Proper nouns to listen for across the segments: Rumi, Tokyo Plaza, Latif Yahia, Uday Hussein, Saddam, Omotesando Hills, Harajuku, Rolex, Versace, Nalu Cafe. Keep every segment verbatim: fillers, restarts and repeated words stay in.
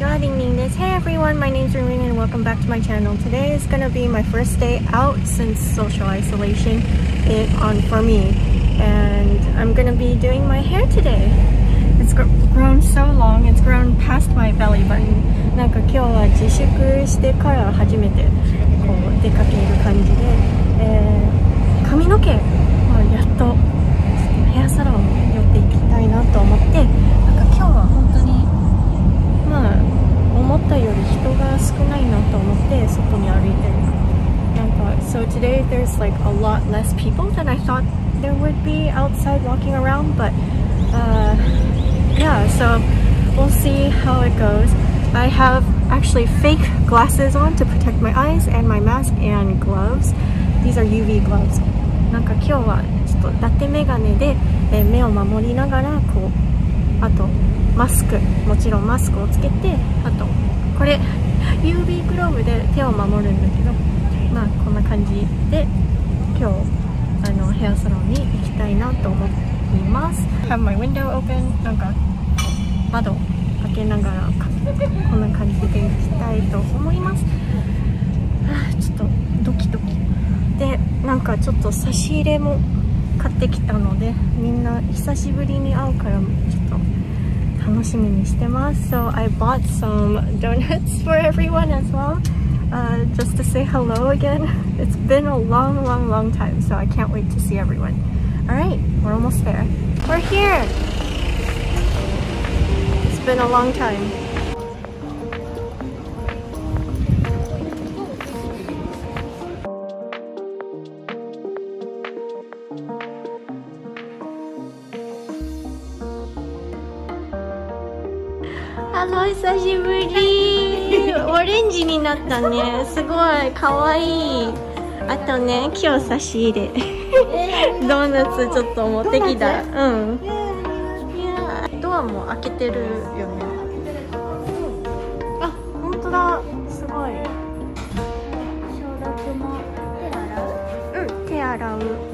Hey everyone, my name is Rumi and welcome back to my channel. Today is gonna be my first day out since social isolation is on for me, and I'm gonna be doing my hair today. It's grown so long, it's grown past my belly button. なんか今日は自粛してから初めてこう出かける感じで、えー、髪の毛はやっとヘアサロンに寄っていきたいなと思って、なんか今日は本当にまあ。 思ったより人が少ないなと思って外に歩いてる。なんか、so today there's like a lot less people than I thought there would be outside walking around, but uh, yeah, so we'll see how it goes. I have actually fake glasses on to protect my eyes and my mask and gloves. These are ユーブイ gloves. なんか今日はちょっとだてメガネで目を守りながらこう、あと マスク、もちろんマスクをつけて、あとこれ ユーブイ グローブで手を守るんだけど、まあこんな感じで今日あのヘアサロンに行きたいなと思います。 Have my window open、 なんか窓開けながらこんな感じで行きたいと思います。あ、ちょっとドキドキで、なんかちょっと差し入れも買ってきたので、みんな久しぶりに会うからちょっと 楽しみにしてます。 So I bought some donuts for everyone as well, uh, just to say hello again. It's been a long, long, long time, so I can't wait to see everyone. Alright, we're almost there. We're here! It's been a long time. あの、久しぶり。オレンジになったね。すごいかわいい。あとね、今日差し入れドーナツちょっと持ってきた。うん、ドアも開けてるよね。あ、本当だ、すごい。消毒も手洗う？うん、手洗う。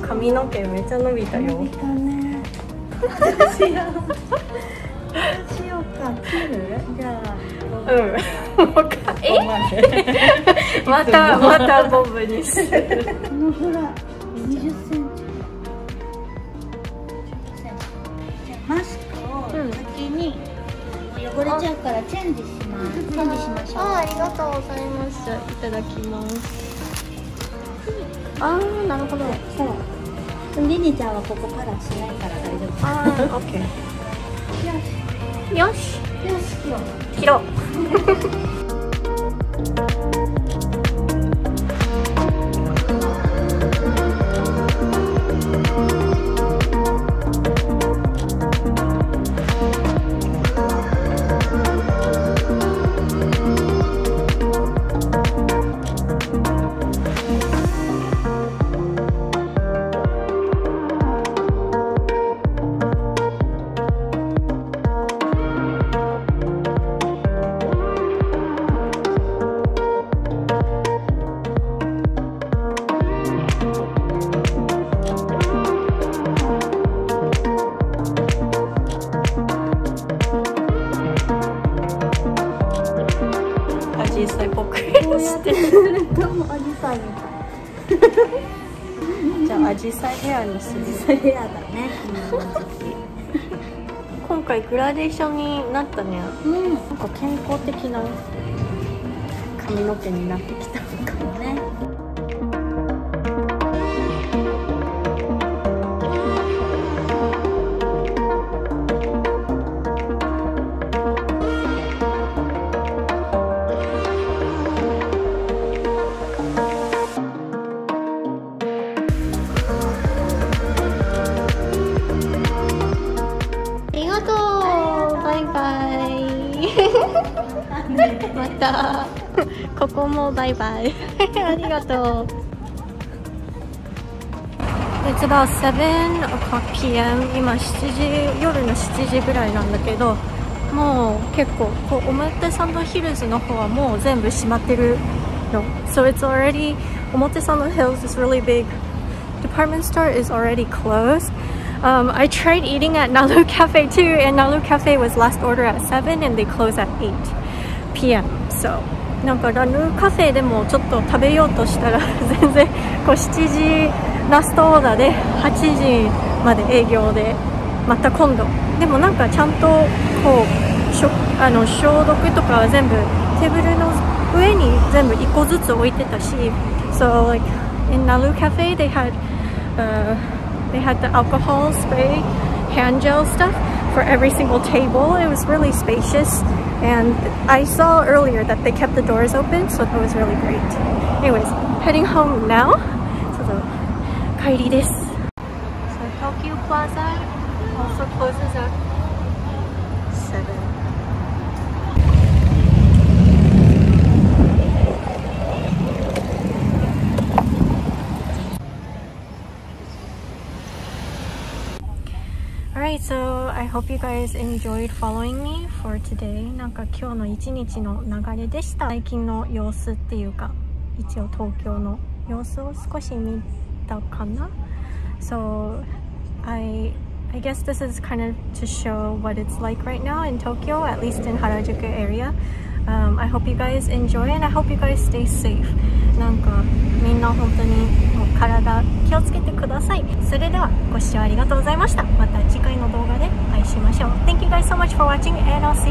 髪の毛めっちゃ伸びたよ。伸びたね。どうしよう。どうしようか。切る？じゃあ。うん。もうか。え？またまたボブにする。このほら、二十センチ。じゃあマスクを先に汚れちゃうからチェンジします。チェンジしましょう。あ、ありがとうございます。いただきます。ああ、なるほど。そう。 リニちゃんはここからしないから大丈夫。ああ、オッケー。よし。よし。よし、切ろう。切ろう。今回グラデーションになったね。うん、なんか健康的な髪の毛になってきたかもね。 またここもバイバイ。ありがとう。It's about seven o'clock p m 今しちじ、夜のしちじぐらいなんだけど、もう結構こうOmotesando Hillsの方はもう全部閉まってるの。So it's already Omotesando Hills is really big department store is already closed. Um, I tried eating at Nalu Cafe too, and Nalu Cafe was last order at seven and they close at eight p m So, なんかNalu Cafeでもちょっと食べようとしたら全然こうしちじラストオーダーではちじまで営業でまた今度。でもなんかちゃんとこうしょあの消毒とかは全部テーブルの上に全部いっこずつ置いてたし。So like in Nalu Cafe they had、uh,They had the alcohol, spray, hand gel stuff for every single table. It was really spacious. And I saw earlier that they kept the doors open, so that was really great. Anyways, heading home now. So the kairi desu. So Tokyo Plaza also closes at seven. Alright, so I hope you guys enjoyed following me for today. なんか今日の一日の流れでした。最近の様子っていうか、一応東京の様子を少し見たかな。So I I guess this is kind of to show what it's like right now in Tokyo, at least in Harajuku area. Um, I hope you guys enjoy and I hope you guys stay safe. なんかみんな本当に。体気をつけてください。それではご視聴ありがとうございました。また次回の動画でお会いしましょう。Thank you guys so much for watching and I'll see